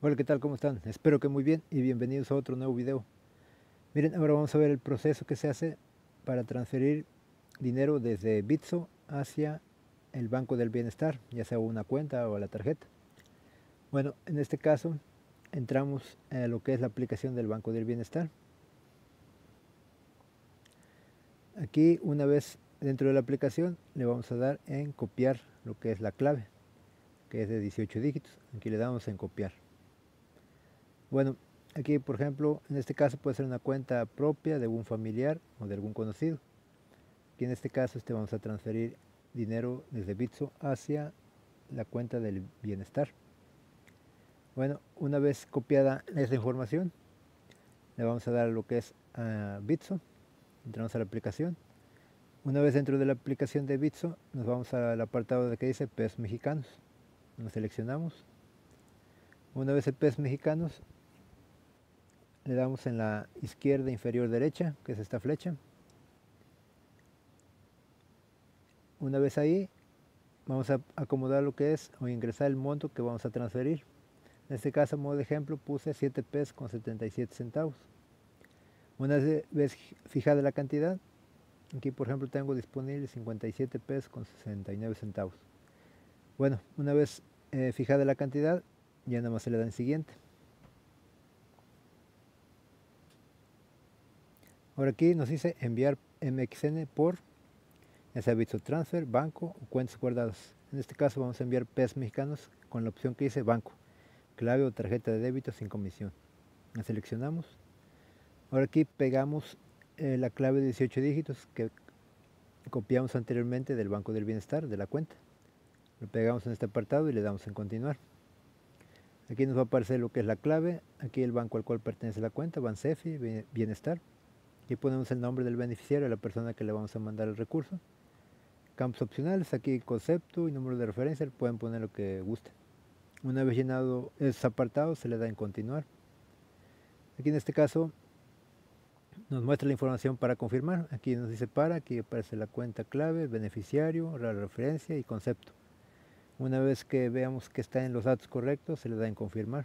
Hola, ¿qué tal? ¿Cómo están? Espero que muy bien y bienvenidos a otro nuevo video. Miren, ahora vamos a ver el proceso que se hace para transferir dinero desde Bitso hacia el Banco del Bienestar, ya sea una cuenta o la tarjeta. Bueno, en este caso entramos a lo que es la aplicación del Banco del Bienestar. Aquí, una vez dentro de la aplicación, le vamos a dar en copiar lo que es la clave, que es de 18 dígitos. Aquí le damos en copiar. Bueno, aquí por ejemplo, en este caso puede ser una cuenta propia de algún familiar o de algún conocido. Aquí en este caso vamos a transferir dinero desde Bitso hacia la cuenta del bienestar. Bueno, una vez copiada esta información, le vamos a dar lo que es a Bitso. Entramos a la aplicación. Una vez dentro de la aplicación de Bitso, nos vamos al apartado de que dice PES mexicanos. Nos seleccionamos. Una vez el PES mexicanos, le damos en la izquierda inferior derecha, que es esta flecha. Una vez ahí, vamos a acomodar lo que es o ingresar el monto que vamos a transferir. En este caso, a modo de ejemplo, puse 7 pesos con 77 centavos. Una vez fijada la cantidad, aquí por ejemplo tengo disponible 57 pesos con 69 centavos. Bueno, una vez fijada la cantidad, ya nada más se le da en siguiente. Ahora aquí nos dice enviar MXN por ya sea Bitso Transfer, banco o cuentas guardadas. En este caso vamos a enviar pesos mexicanos con la opción que dice banco, clave o tarjeta de débito sin comisión. La seleccionamos. Ahora aquí pegamos la clave de 18 dígitos que copiamos anteriormente del Banco del Bienestar, de la cuenta. Lo pegamos en este apartado y le damos en continuar. Aquí nos va a aparecer lo que es la clave, aquí el banco al cual pertenece la cuenta, Bansefi, Bienestar. Aquí ponemos el nombre del beneficiario, a la persona que le vamos a mandar el recurso. Campos opcionales, aquí concepto y número de referencia, le pueden poner lo que gusten. Una vez llenado esos apartados, se le da en continuar. Aquí en este caso nos muestra la información para confirmar. Aquí nos dice para, aquí aparece la cuenta clave, beneficiario, la referencia y concepto. Una vez que veamos que está en los datos correctos, se le da en confirmar.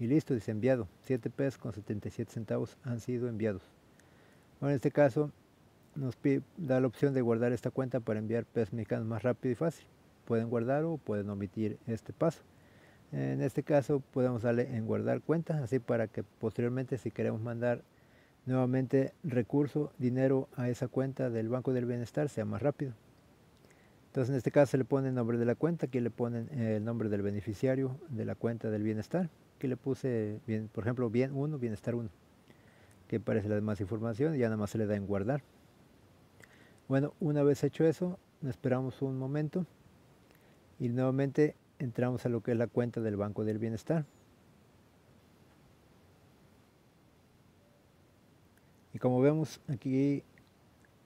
Y listo, dice enviado. 7 pesos con 77 centavos han sido enviados. Ahora en este caso nos da la opción de guardar esta cuenta para enviar pesos mexicanos más rápido y fácil. Pueden guardar o pueden omitir este paso. En este caso podemos darle en guardar cuentas, así para que posteriormente, si queremos mandar nuevamente recurso, dinero a esa cuenta del Banco del Bienestar, sea más rápido. Entonces en este caso se le pone el nombre de la cuenta, aquí le ponen el nombre del beneficiario de la cuenta del bienestar. Aquí le puse, bien, por ejemplo, bien 1, bienestar 1. Que aparece la demás información y ya nada más se le da en guardar. Bueno, una vez hecho eso, esperamos un momento y nuevamente entramos a lo que es la cuenta del Banco del Bienestar. Y como vemos aquí,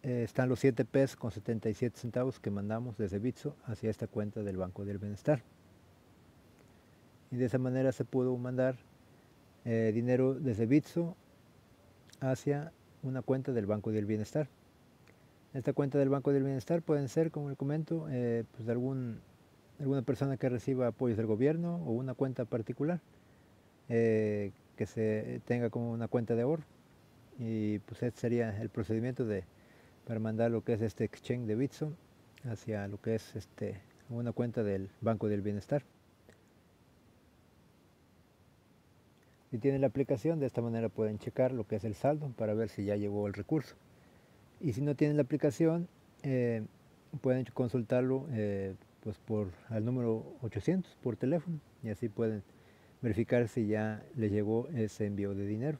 están los 7 pesos con 77 centavos que mandamos desde Bitso hacia esta cuenta del Banco del Bienestar. Y de esa manera se pudo mandar dinero desde Bitso hacia una cuenta del Banco del Bienestar. Esta cuenta del Banco del Bienestar pueden ser, como les comento, pues de alguna persona que reciba apoyos del gobierno o una cuenta particular que se tenga como una cuenta de ahorro. Y pues este sería el procedimiento para mandar lo que es este exchange de Bitso hacia lo que es una cuenta del Banco del Bienestar. Si tienen la aplicación, de esta manera pueden checar lo que es el saldo para ver si ya llegó el recurso. Y si no tienen la aplicación, pueden consultarlo pues al número 800 por teléfono y así pueden verificar si ya les llegó ese envío de dinero.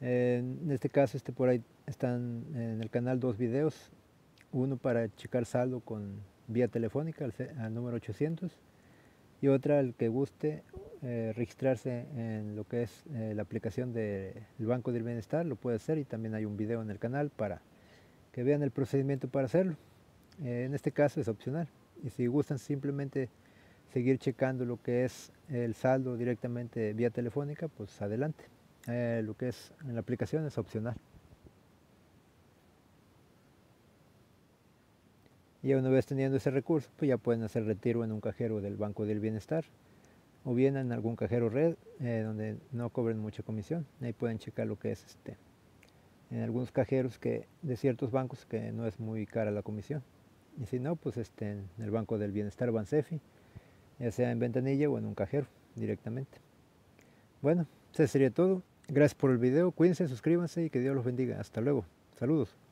En este caso por ahí están en el canal 2 videos, uno para checar saldo con vía telefónica al número 800 y otra al que guste registrarse en lo que es la aplicación del Banco del Bienestar, lo puede hacer y también hay un video en el canal para que vean el procedimiento para hacerlo. En este caso es opcional y si gustan simplemente seguir checando lo que es el saldo directamente vía telefónica, pues adelante. Lo que es en la aplicación es opcional. Y una vez teniendo ese recurso, pues ya pueden hacer retiro en un cajero del Banco del Bienestar o bien en algún cajero red donde no cobren mucha comisión. Ahí pueden checar lo que es en algunos cajeros de ciertos bancos que no es muy cara la comisión. Y si no, pues en el Banco del Bienestar, Bansefi, ya sea en ventanilla o en un cajero directamente. Bueno, eso sería todo. Gracias por el video, cuídense, suscríbanse y que Dios los bendiga. Hasta luego. Saludos.